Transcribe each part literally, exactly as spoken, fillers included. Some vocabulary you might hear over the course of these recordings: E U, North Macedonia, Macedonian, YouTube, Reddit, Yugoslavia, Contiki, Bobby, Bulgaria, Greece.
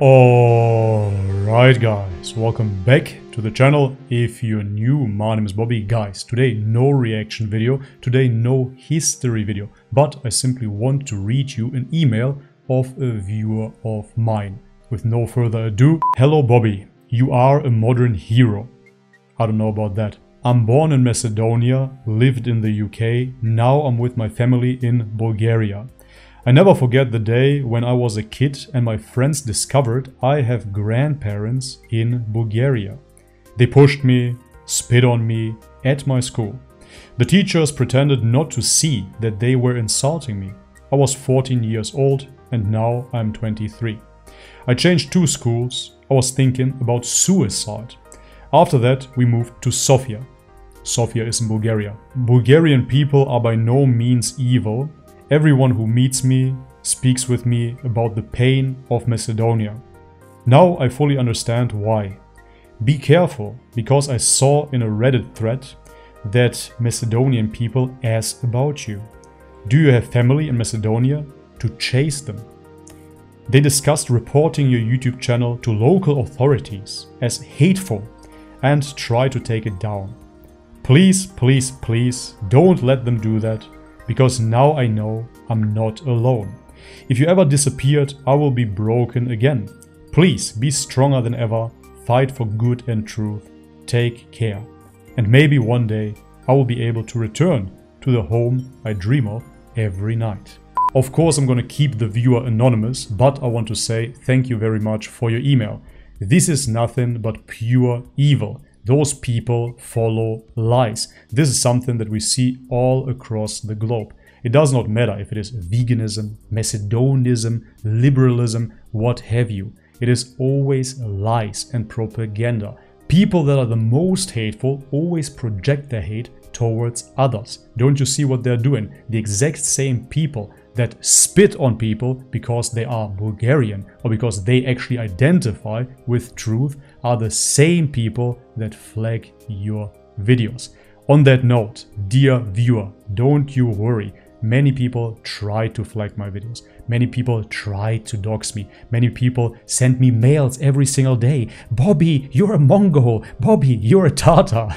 Alright guys, welcome back to the channel. If you're new, my name is Bobby. Guys, today no reaction video, today no history video, but I simply want to read you an email of a viewer of mine. With no further ado, hello Bobby, you are a modern hero. I don't know about that. I'm born in Macedonia, lived in the U K, now I'm with my family in Bulgaria. I never forget the day when I was a kid and my friends discovered I have grandparents in Bulgaria. They pushed me, spit on me at my school. The teachers pretended not to see that they were insulting me. I was fourteen years old and now I'm twenty-three. I changed two schools. I was thinking about suicide. After that, we moved to Sofia. Sofia is in Bulgaria. Bulgarian people are by no means evil. Everyone who meets me speaks with me about the pain of Macedonia. Now I fully understand why. Be careful, because I saw in a Reddit thread that Macedonian people ask about you. Do you have family in Macedonia? To chase them. They discussed reporting your YouTube channel to local authorities as hateful and try to take it down. Please, please, please don't let them do that. Because now I know I'm not alone. If you ever disappeared, I will be broken again. Please be stronger than ever, fight for good and truth, take care. And maybe one day I will be able to return to the home I dream of every night. Of course, I'm gonna keep the viewer anonymous, but I want to say thank you very much for your email. This is nothing but pure evil. Those people follow lies. This is something that we see all across the globe. It does not matter if it is veganism, Macedonism, liberalism, what have you. It is always lies and propaganda. People that are the most hateful always project their hate towards others. Don't you see what they're doing? The exact same people that spit on people because they are Bulgarian or because they actually identify with truth are the same people that flag your videos. On that note, dear viewer, don't you worry. Many people try to flag my videos. Many people try to dox me. Many people send me mails every single day. Bobby, you're a Mongol. Bobby, you're a Tatar.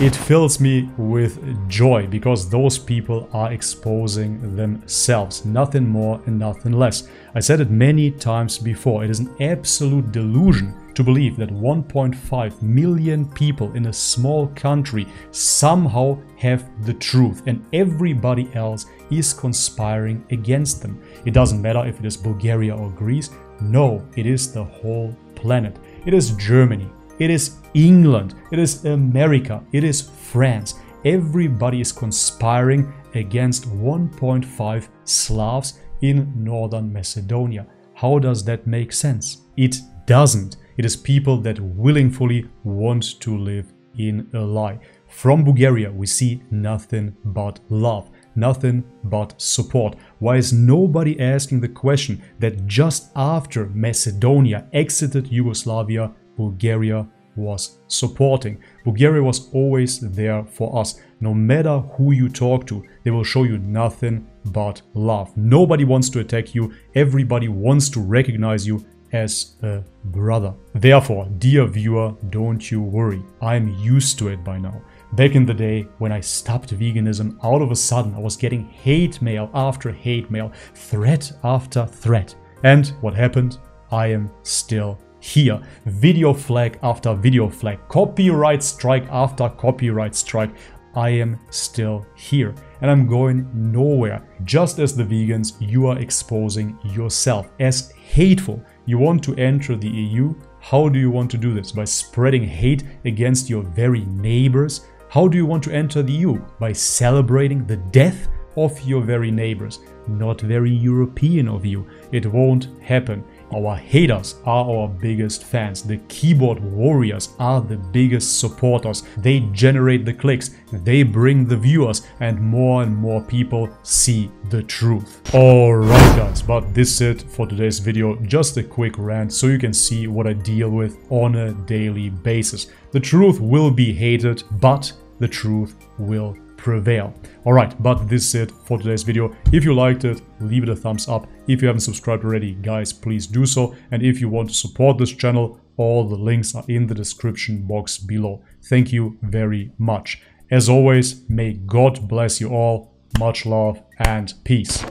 It fills me with joy because those people are exposing themselves. Nothing more and nothing less. I said it many times before. It is an absolute delusion to believe that one point five million people in a small country somehow have the truth and everybody else is conspiring against them. It doesn't matter if it is Bulgaria or Greece. No, it is the whole planet. It is Germany. It is England. It is America. It is France. Everybody is conspiring against one point five Slavs in Northern Macedonia. How does that make sense? It doesn't. It is people that willingly want to live in a lie. From Bulgaria, we see nothing but love, nothing but support. Why is nobody asking the question that just after Macedonia exited Yugoslavia, Bulgaria was supporting? Bulgaria was always there for us. No matter who you talk to, they will show you nothing but love. Nobody wants to attack you. Everybody wants to recognize you as a brother. Therefore, dear viewer, don't you worry. I'm used to it by now. Back in the day, when I stopped veganism, all of a sudden I was getting hate mail after hate mail, threat after threat. And what happened? I am still here. Video flag after video flag, copyright strike after copyright strike. I am still here and I'm going nowhere. Just as the vegans, you are exposing yourself as hateful. You want to enter the E U? How do you want to do this? By spreading hate against your very neighbors? How do you want to enter the E U? By celebrating the death of your very neighbors? Not very European of you. It won't happen. Our haters are our biggest fans. The keyboard warriors are the biggest supporters. They generate the clicks, they bring the viewers, and more and more people see the truth. Alright guys, but this is it for today's video. Just a quick rant so you can see what I deal with on a daily basis. The truth will be hated, but the truth will prevail. Alright, but this is it for today's video. If you liked it, leave it a thumbs up. If you haven't subscribed already, guys, please do so. And if you want to support this channel, all the links are in the description box below. Thank you very much. As always, may God bless you all. Much love and peace.